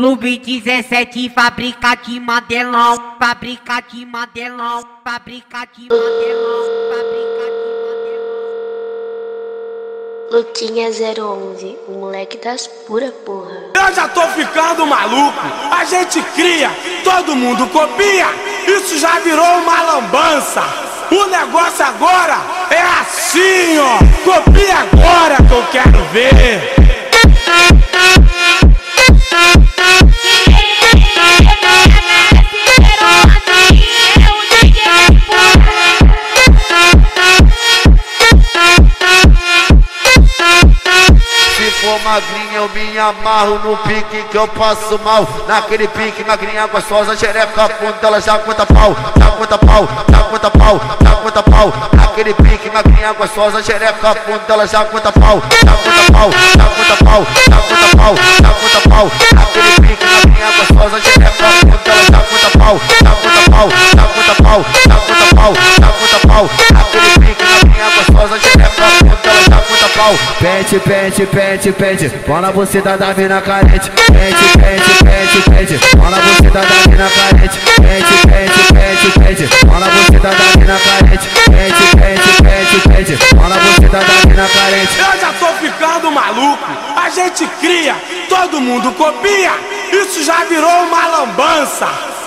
Clube 17 fabrica de Madelão, fabrica de Madelão, fabrica de Madelão, fabrica de Madelão. Lukinhas 011, o moleque das pura porra. Eu já tô ficando maluco, a gente cria, todo mundo copia. Isso já virou uma lambança. O negócio agora é assim, ó. Copia agora que eu quero ver. Magrinha, eu me amarro no pique que eu passo mal. Naquele pique, magrinha gostosa, xereca fundo, ela já conta pau, já conta pau, já conta pau, já conta pau. Naquele pique, magrinha gostosa, xereca fundo, ela já conta pau, já conta pau, já conta pau, já conta pau, já conta pau. Naquele pique, magrinha gostosa, xereca fundo, ela já conta pau, já conta pau, já conta pau, já conta pau, já conta pau. Naquele pique, magrinha gostosa, xereca fundo, ela já conta pau. Pente, pente, pente, pente. Fala você da mina carente. Pente, pente, pente, pente. Fala você da mina carente. Pente, pente, pente, pente. Fala você da mina carente. Pente, pente, pente, pente. Fala você da mina carente. Eu já tô ficando maluco, a gente cria, todo mundo copia. Isso já virou uma lambança.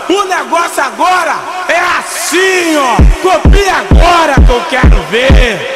O negócio agora é assim, ó. Copia agora que eu quero ver.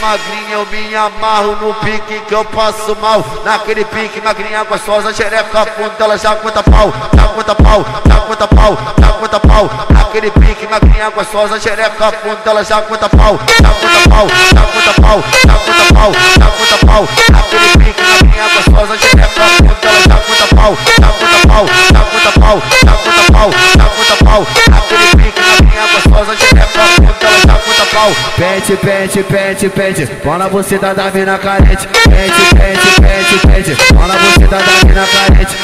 Magrinha, eu me amarro no pique que eu passo mal. Naquele pique, magrinha gostosa, xereca fundo, ela já conta pau, já conta pau, já conta pau, já conta pau. Naquele pique, magrinha gostosa, xereca fundo, ela já conta pau, já conta pau, já conta pau, já conta pau, já conta pau. Naquele pique, magrinha gostosa, xereca fundo, ela já conta pau, já conta pau, já conta pau, já conta pau, já conta pau. Naquele pique, magrinha gostosa, xereca fundo, ela já conta pau. Pente, pente, pente, pente. Fala você da mina carente. Pente, pente, pente, pente. Fala você da mina carente.